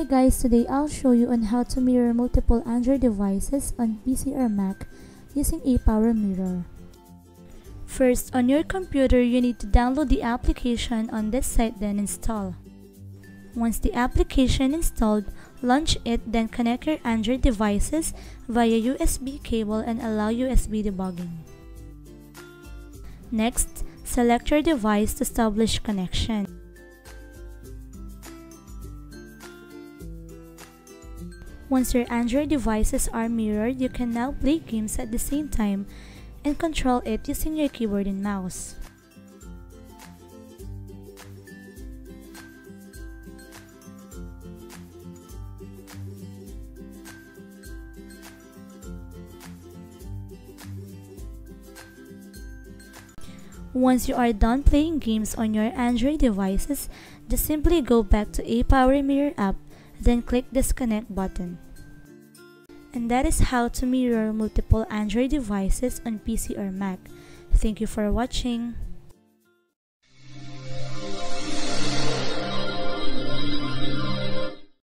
Hi guys, today I'll show you on how to mirror multiple Android devices on PC or Mac using ApowerMirror. First, on your computer, you need to download the application on this site, then install. Once the application installed, launch it, then connect your Android devices via USB cable and allow USB debugging. Next, select your device to establish connection. Once your Android devices are mirrored, you can now play games at the same time and control it using your keyboard and mouse. Once you are done playing games on your Android devices, just simply go back to ApowerMirror app, then click disconnect button. And that is how to mirror multiple Android devices on PC or Mac. Thank you for watching.